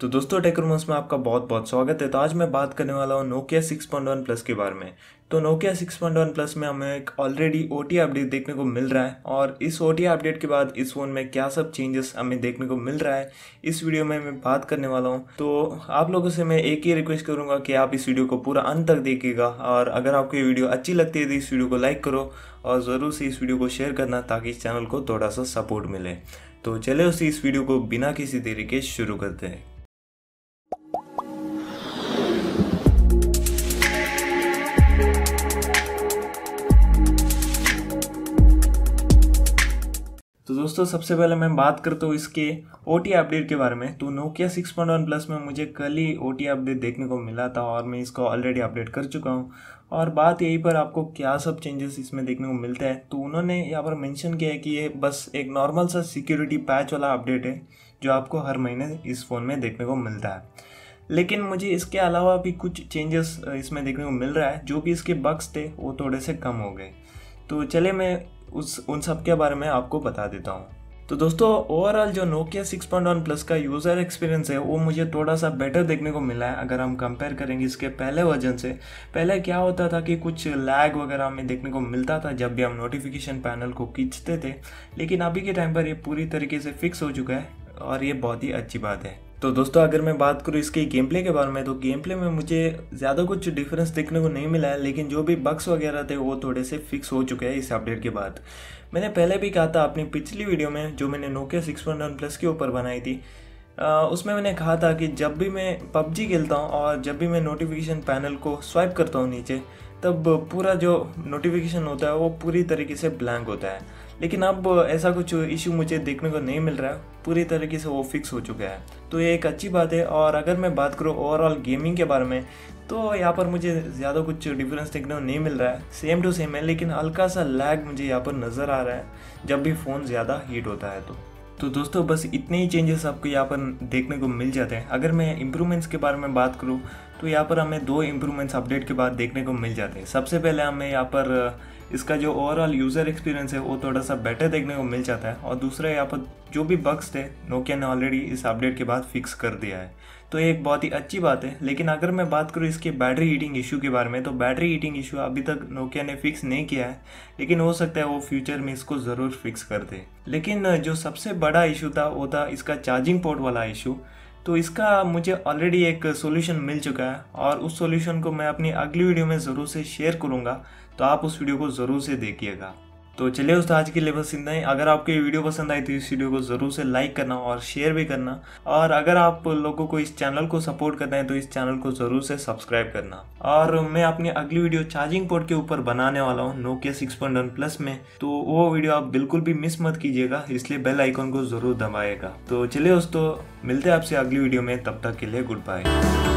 तो दोस्तों take rumours में आपका बहुत बहुत स्वागत है। तो आज मैं बात करने वाला हूँ Nokia 6.1 Plus के बारे में। तो Nokia 6.1 Plus में हमें एक ऑलरेडी OTA अपडेट देखने को मिल रहा है और इस OTA अपडेट के बाद इस फ़ोन में क्या सब चेंजेस हमें देखने को मिल रहा है इस वीडियो में मैं बात करने वाला हूँ। तो आप लोगों से मैं एक ही रिक्वेस्ट करूँगा कि आप इस वीडियो को पूरा अंत तक देखिएगा और अगर आपको ये वीडियो अच्छी लगती है तो इस वीडियो को लाइक करो और ज़रूर से इस वीडियो को शेयर करना ताकि इस चैनल को थोड़ा सा सपोर्ट मिले। तो चले उसे इस वीडियो को बिना किसी देरी के शुरू करते हैं। तो दोस्तों सबसे पहले मैं बात करता हूँ इसके OTA अपडेट के बारे में। तो Nokia 6.1 Plus में मुझे कल ही OTA अपडेट देखने को मिला था और मैं इसको ऑलरेडी अपडेट कर चुका हूँ और बात यही पर आपको क्या सब चेंजेस इसमें देखने को मिलते हैं। तो उन्होंने यहाँ पर मेंशन किया है कि ये बस एक नॉर्मल सा सिक्योरिटी पैच वाला अपडेट है जो आपको हर महीने इस फ़ोन में देखने को मिलता है, लेकिन मुझे इसके अलावा भी कुछ चेंजेस इसमें देखने को मिल रहा है। जो भी इसके बग्स थे वो थोड़े से कम हो गए। तो चले मैं उन सब के बारे में आपको बता देता हूँ। तो दोस्तों ओवरऑल जो Nokia 6.1 Plus का यूज़र एक्सपीरियंस है वो मुझे थोड़ा सा बेटर देखने को मिला है। अगर हम कंपेयर करेंगे इसके पहले वर्जन से, पहले क्या होता था कि कुछ लैग वगैरह हमें देखने को मिलता था जब भी हम नोटिफिकेशन पैनल को खींचते थे, लेकिन अभी के टाइम पर ये पूरी तरीके से फिक्स हो चुका है और ये बहुत ही अच्छी बात है। तो दोस्तों अगर मैं बात करूँ इसके गेम प्ले के बारे में, तो गेम प्ले में मुझे ज़्यादा कुछ डिफरेंस देखने को नहीं मिला है, लेकिन जो भी बग्स वगैरह थे वो थोड़े से फिक्स हो चुके हैं इस अपडेट के बाद। मैंने पहले भी कहा था अपनी पिछली वीडियो में जो मैंने Nokia 6.1 Plus के ऊपर बनाई थी, उसमें मैंने कहा था कि जब भी मैं PUBG खेलता हूँ और जब भी मैं नोटिफिकेशन पैनल को स्वाइप करता हूँ नीचे, तब पूरा जो नोटिफिकेशन होता है वो पूरी तरीके से ब्लैंक होता है, लेकिन अब ऐसा कुछ इशू मुझे देखने को नहीं मिल रहा है। पूरी तरीके से वो फिक्स हो चुका है, तो ये एक अच्छी बात है। और अगर मैं बात करूँ ओवरऑल गेमिंग के बारे में, तो यहाँ पर मुझे ज़्यादा कुछ डिफरेंस देखने को नहीं मिल रहा है, सेम टू सेम है, लेकिन हल्का सा लैग मुझे यहाँ पर नज़र आ रहा है जब भी फ़ोन ज़्यादा हीट होता है। तो दोस्तों बस इतने ही चेंजेस आपको यहाँ पर देखने को मिल जाते हैं। अगर मैं इम्प्रूवमेंट्स के बारे में बात करूँ, तो यहाँ पर हमें दो इम्प्रूवमेंट्स अपडेट के बाद देखने को मिल जाते हैं। सबसे पहले हमें यहाँ पर इसका जो ओवरऑल यूज़र एक्सपीरियंस है वो थोड़ा सा बेटर देखने को मिल जाता है और दूसरा यहाँ पर जो भी बग्स थे Nokia ने ऑलरेडी इस अपडेट के बाद फिक्स कर दिया है, तो ये एक बहुत ही अच्छी बात है। लेकिन अगर मैं बात करूँ इसके बैटरी हीटिंग इशू के बारे में, तो बैटरी हीटिंग इशू अभी तक Nokia ने फिक्स नहीं किया है, लेकिन हो सकता है वो फ्यूचर में इसको ज़रूर फिक्स कर दे। लेकिन जो सबसे बड़ा इशू था वो था इसका चार्जिंग पोर्ट वाला इशू। तो इसका मुझे ऑलरेडी एक सॉल्यूशन मिल चुका है और उस सॉल्यूशन को मैं अपनी अगली वीडियो में ज़रूर से शेयर करूँगा, तो आप उस वीडियो को ज़रूर से देखिएगा। तो चलिए दोस्तों आज के लिए बस इतना ही। अगर आपको ये वीडियो पसंद आई तो इस वीडियो को ज़रूर से लाइक करना और शेयर भी करना, और अगर आप लोगों को इस चैनल को सपोर्ट करना है तो इस चैनल को ज़रूर से सब्सक्राइब करना। और मैं अपनी अगली वीडियो चार्जिंग पोर्ट के ऊपर बनाने वाला हूँ Nokia 6.1 Plus में, तो वो वीडियो आप बिल्कुल भी मिस मत कीजिएगा, इसलिए बेल आइकॉन को ज़रूर दबाइएगा। तो चलिए दोस्तों मिलते हैं आपसे अगली वीडियो में, तब तक के लिए गुड बाय।